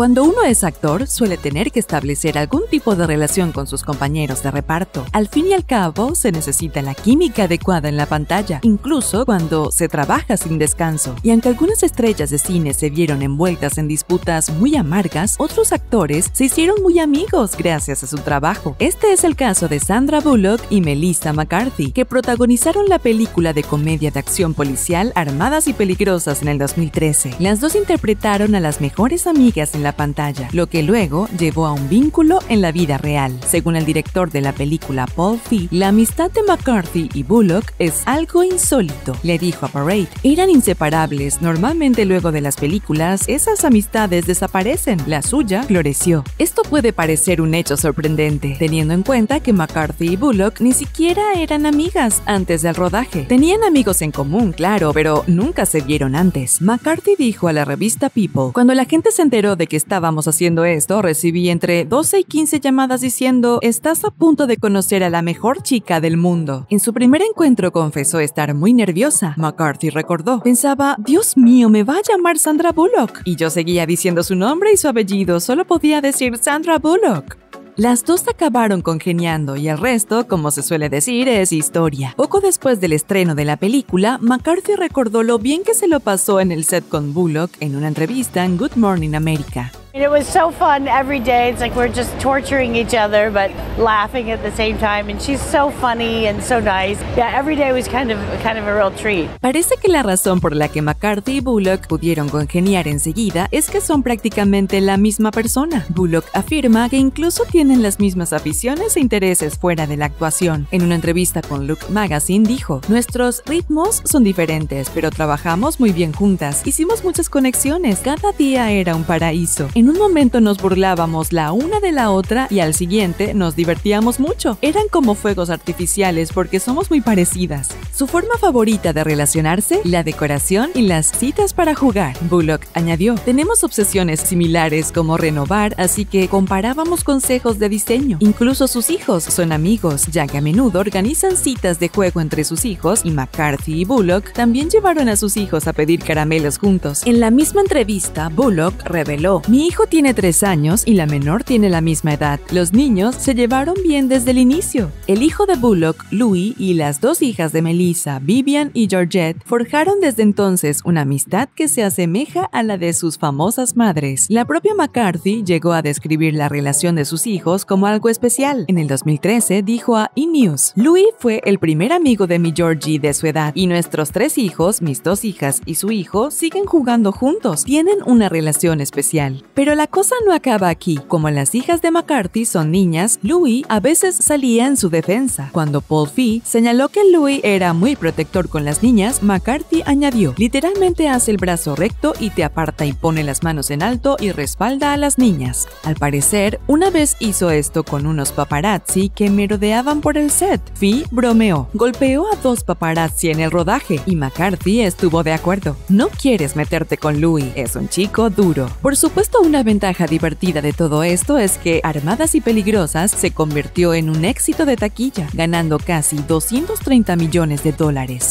Cuando uno es actor, suele tener que establecer algún tipo de relación con sus compañeros de reparto. Al fin y al cabo, se necesita la química adecuada en la pantalla, incluso cuando se trabaja sin descanso. Y aunque algunas estrellas de cine se vieron envueltas en disputas muy amargas, otros actores se hicieron muy amigos gracias a su trabajo. Este es el caso de Sandra Bullock y Melissa McCarthy, que protagonizaron la película de comedia de acción policial Armadas y Peligrosas en el 2013. Las dos interpretaron a las mejores amigas en la pantalla, lo que luego llevó a un vínculo en la vida real. Según el director de la película, Paul Feig, la amistad de McCarthy y Bullock es algo insólito, le dijo a Parade. Eran inseparables, normalmente luego de las películas esas amistades desaparecen, la suya floreció. Esto puede parecer un hecho sorprendente, teniendo en cuenta que McCarthy y Bullock ni siquiera eran amigas antes del rodaje. Tenían amigos en común, claro, pero nunca se vieron antes. McCarthy dijo a la revista People, cuando la gente se enteró de que estábamos haciendo esto, recibí entre 12 y 15 llamadas diciendo, estás a punto de conocer a la mejor chica del mundo. En su primer encuentro confesó estar muy nerviosa. McCarthy recordó, pensaba, Dios mío, me va a llamar Sandra Bullock. Y yo seguía diciendo su nombre y su apellido, solo podía decir Sandra Bullock. Las dos acabaron congeniando y el resto, como se suele decir, es historia. Poco después del estreno de la película, McCarthy recordó lo bien que se lo pasó en el set con Bullock en una entrevista en Good Morning America. It was so fun every day. It's like we're just torturing each other, but laughing at the same time. And she's so funny and so nice. Yeah, every day was kind of a real treat. Parece que la razón por la que McCarthy y Bullock pudieron congeniar enseguida es que son prácticamente la misma persona. Bullock afirma que incluso tienen las mismas aficiones e intereses fuera de la actuación. En una entrevista con Look Magazine dijo, nuestros ritmos son diferentes, pero trabajamos muy bien juntas. Hicimos muchas conexiones. Cada día era un paraíso. En un momento nos burlábamos la una de la otra y al siguiente nos divertíamos mucho. Eran como fuegos artificiales porque somos muy parecidas. Su forma favorita de relacionarse, la decoración y las citas para jugar. Bullock añadió, tenemos obsesiones similares como renovar, así que comparábamos consejos de diseño. Incluso sus hijos son amigos, ya que a menudo organizan citas de juego entre sus hijos y McCarthy y Bullock también llevaron a sus hijos a pedir caramelos juntos. En la misma entrevista, Bullock reveló, mi hijo tiene 3 años y la menor tiene la misma edad. Los niños se llevaron bien desde el inicio. El hijo de Bullock, Louis, y las dos hijas de Melissa, Vivian y Georgette, forjaron desde entonces una amistad que se asemeja a la de sus famosas madres. La propia McCarthy llegó a describir la relación de sus hijos como algo especial. En el 2013 dijo a E! News, Louis fue el primer amigo de mi Georgie de su edad y nuestros 3 hijos, mis 2 hijas y su hijo, siguen jugando juntos. Tienen una relación especial. Pero la cosa no acaba aquí. Como las hijas de McCarthy son niñas, Louis a veces salía en su defensa. Cuando Paul Feig señaló que Louis era muy protector con las niñas, McCarthy añadió, literalmente hace el brazo recto y te aparta y pone las manos en alto y respalda a las niñas. Al parecer, una vez hizo esto con unos paparazzi que merodeaban por el set. Feig bromeó, golpeó a 2 paparazzi en el rodaje y McCarthy estuvo de acuerdo. No quieres meterte con Louis, es un chico duro. Por supuesto, una ventaja divertida de todo esto es que Armadas y Peligrosas se convirtió en un éxito de taquilla, ganando casi $230 millones.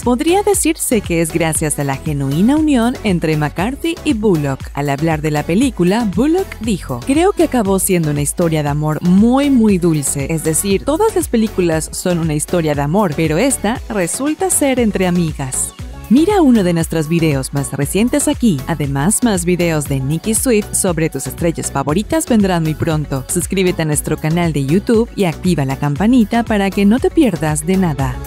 Podría decirse que es gracias a la genuina unión entre McCarthy y Bullock. Al hablar de la película, Bullock dijo, creo que acabó siendo una historia de amor muy dulce, es decir, todas las películas son una historia de amor, pero esta resulta ser entre amigas. Mira uno de nuestros videos más recientes aquí. Además, más videos de Nicki Swift sobre tus estrellas favoritas vendrán muy pronto. Suscríbete a nuestro canal de YouTube y activa la campanita para que no te pierdas de nada.